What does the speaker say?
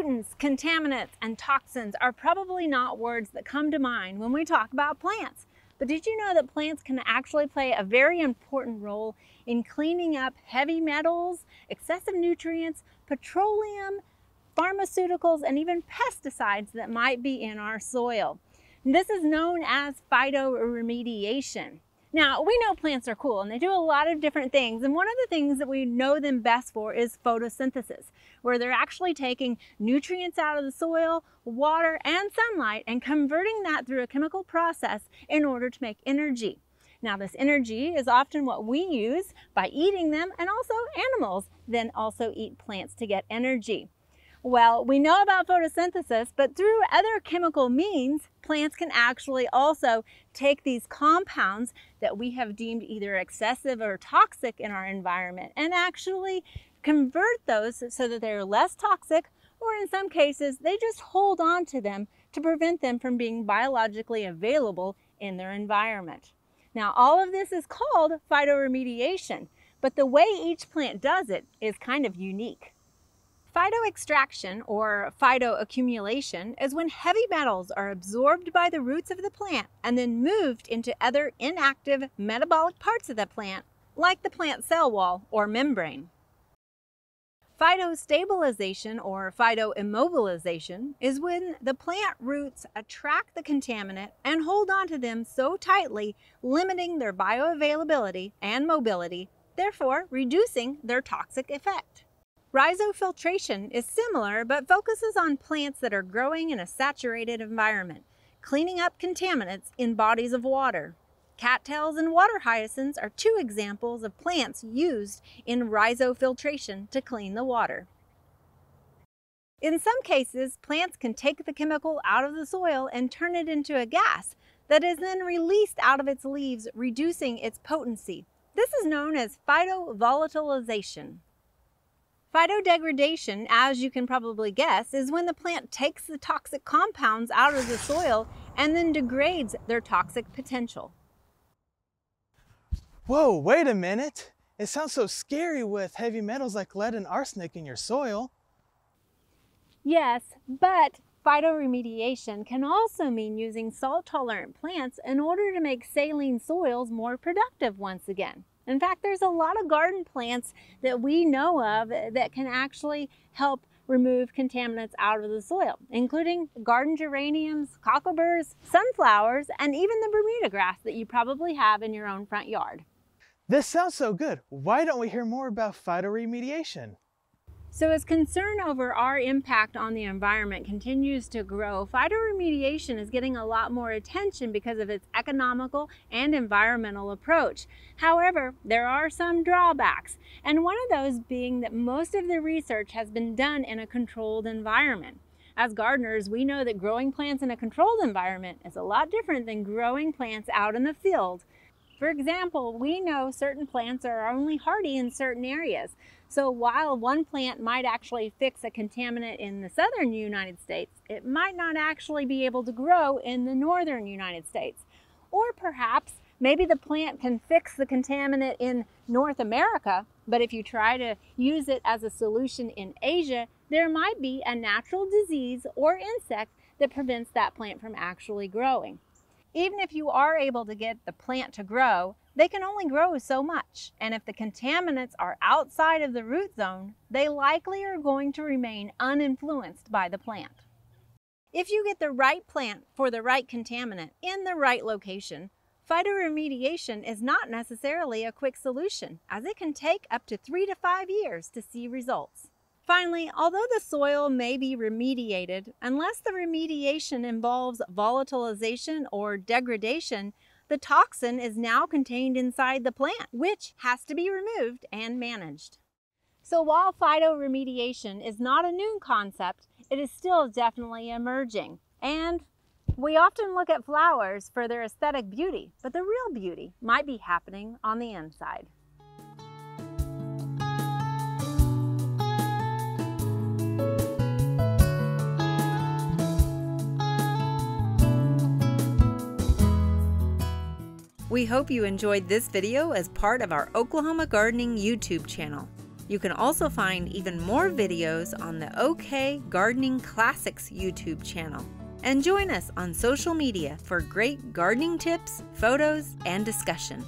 Pollutants, contaminants, and toxins are probably not words that come to mind when we talk about plants. But did you know that plants can actually play a very important role in cleaning up heavy metals, excessive nutrients, petroleum, pharmaceuticals, and even pesticides that might be in our soil? This is known as phytoremediation. Now, we know plants are cool and they do a lot of different things, and one of the things that we know them best for is photosynthesis, where they're actually taking nutrients out of the soil, water, and sunlight and converting that through a chemical process in order to make energy. Now, this energy is often what we use by eating them, and also animals then also eat plants to get energy. Well, we know about photosynthesis, but through other chemical means, plants can actually also take these compounds that we have deemed either excessive or toxic in our environment and actually convert those so that they're less toxic, or in some cases, they just hold on to them to prevent them from being biologically available in their environment. Now, all of this is called phytoremediation, but the way each plant does it is kind of unique. Phytoextraction, or phytoaccumulation, is when heavy metals are absorbed by the roots of the plant and then moved into other inactive metabolic parts of the plant, like the plant cell wall or membrane. Phytostabilization, or phytoimmobilization, is when the plant roots attract the contaminant and hold on to them so tightly, limiting their bioavailability and mobility, therefore reducing their toxic effect. Rhizofiltration is similar but focuses on plants that are growing in a saturated environment, cleaning up contaminants in bodies of water. Cattails and water hyacinths are two examples of plants used in rhizofiltration to clean the water. In some cases, plants can take the chemical out of the soil and turn it into a gas that is then released out of its leaves, reducing its potency. This is known as phytovolatilization. Phytodegradation, as you can probably guess, is when the plant takes the toxic compounds out of the soil and then degrades their toxic potential. Whoa, wait a minute. It sounds so scary with heavy metals like lead and arsenic in your soil. Yes, but phytoremediation can also mean using salt-tolerant plants in order to make saline soils more productive once again. In fact, there's a lot of garden plants that we know of that can actually help remove contaminants out of the soil, including garden geraniums, cockleburrs, sunflowers, and even the Bermuda grass that you probably have in your own front yard. This sounds so good. Why don't we hear more about phytoremediation? So as concern over our impact on the environment continues to grow, phytoremediation is getting a lot more attention because of its economical and environmental approach. However, there are some drawbacks, and one of those being that most of the research has been done in a controlled environment. As gardeners, we know that growing plants in a controlled environment is a lot different than growing plants out in the field. For example, we know certain plants are only hardy in certain areas. So while one plant might actually fix a contaminant in the southern United States, it might not actually be able to grow in the northern United States. Or perhaps maybe the plant can fix the contaminant in North America, but if you try to use it as a solution in Asia, there might be a natural disease or insect that prevents that plant from actually growing. Even if you are able to get the plant to grow, they can only grow so much. And if the contaminants are outside of the root zone, they likely are going to remain uninfluenced by the plant. If you get the right plant for the right contaminant in the right location, phytoremediation is not necessarily a quick solution, as it can take up to 3 to 5 years to see results. Finally, although the soil may be remediated, unless the remediation involves volatilization or degradation, the toxin is now contained inside the plant, which has to be removed and managed. So while phytoremediation is not a new concept, it is still definitely emerging. And we often look at flowers for their aesthetic beauty, but the real beauty might be happening on the inside. We hope you enjoyed this video as part of our Oklahoma Gardening YouTube channel. You can also find even more videos on the OK Gardening Classics YouTube channel. And join us on social media for great gardening tips, photos, and discussion.